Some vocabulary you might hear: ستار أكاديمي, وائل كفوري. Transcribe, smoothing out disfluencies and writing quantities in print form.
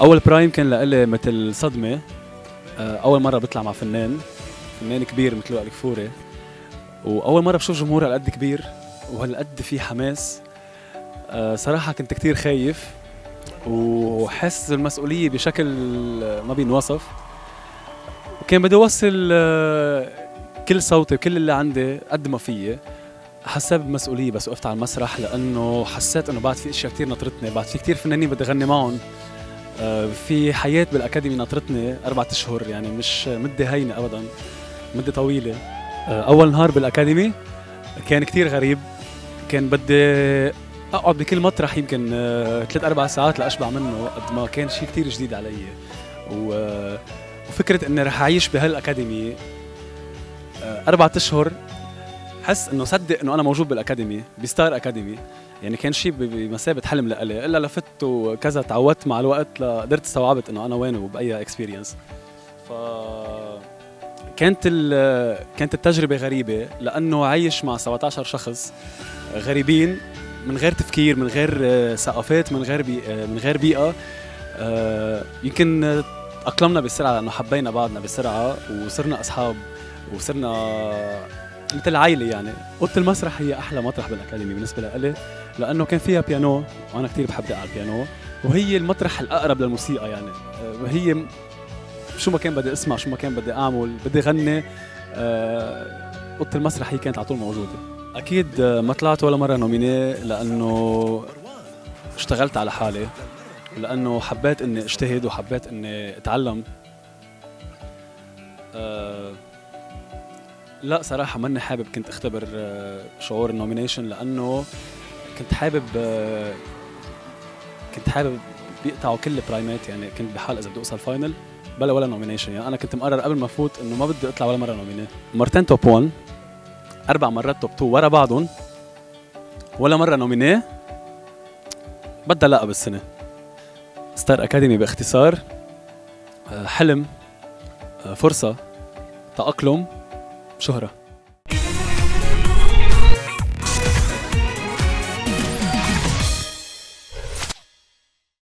اول برايم كان لإلي مثل صدمه، اول مره بطلع مع فنان كبير مثل وائل كفوري، واول مره بشوف جمهور هالقد كبير وهالقد في حماس. صراحه كنت كثير خايف وحس المسؤوليه بشكل ما بينوصف، وكان بدي اوصل كل صوتي وكل اللي عندي قد ما فيي. حسيت بمسؤوليه بس وقفت على المسرح، لانه حسيت انه بعد في اشياء كثير ناطرتني، بعد في كثير فنانين بدي اغني معهم، في حياه بالاكاديمي ناطرتني 4 اشهر، يعني مش مده هينه ابدا، مده طويله. اول نهار بالاكاديمي كان كثير غريب، كان بدي اقعد بكل مطرح يمكن 3 4 ساعات لاشبع منه، قد ما كان شيء كثير جديد علي. وفكره اني رح اعيش بهالاكاديمي 4 اشهر، حس انه صدق انه انا موجود بالاكاديمي بستار أكاديمي، يعني كان شيء بمثابه حلم لإلي، الا لفت وكذا تعودت مع الوقت، لقدرت استوعبت انه انا وين وباي اكسبيرينس. ف كانت التجربه غريبه، لانه عايش مع 17 شخص غريبين، من غير تفكير، من غير ثقافات، من غير بيئه. يمكن تاقلمنا بسرعه لانه حبينا بعضنا بسرعه، وصرنا اصحاب وصرنا مثل عائله. يعني اوضه المسرح هي احلى مطرح بالاكاديمي بالنسبه لإلي، لانه كان فيها بيانو وانا كثير بحب اقعد على البيانو، وهي المطرح الاقرب للموسيقى. يعني هي شو ما كان بدي اسمع، شو ما كان بدي اعمل، بدي غني، اوضه المسرح هي كانت على طول موجوده. اكيد ما طلعت ولا مره نوميني، لانه اشتغلت على حالي، لانه حبيت اني اجتهد وحبيت اني اتعلم. لا صراحه ماني حابب كنت اختبر شعور النومينيشن، لانه كنت حابب بيقطعوا كل البرايمات. يعني كنت بحال اذا بدي اوصل فاينل بلا ولا نومينيشن، يعني انا كنت مقرر قبل ما فوت انه ما بدي اطلع ولا مره نوميني. مرتين توب 1، 4 مرات توب 2 ورا بعضهم، ولا مره نوميني. بدها لا بالسنه. ستار أكاديمي باختصار حلم، فرصة، تأقلم، شهرة.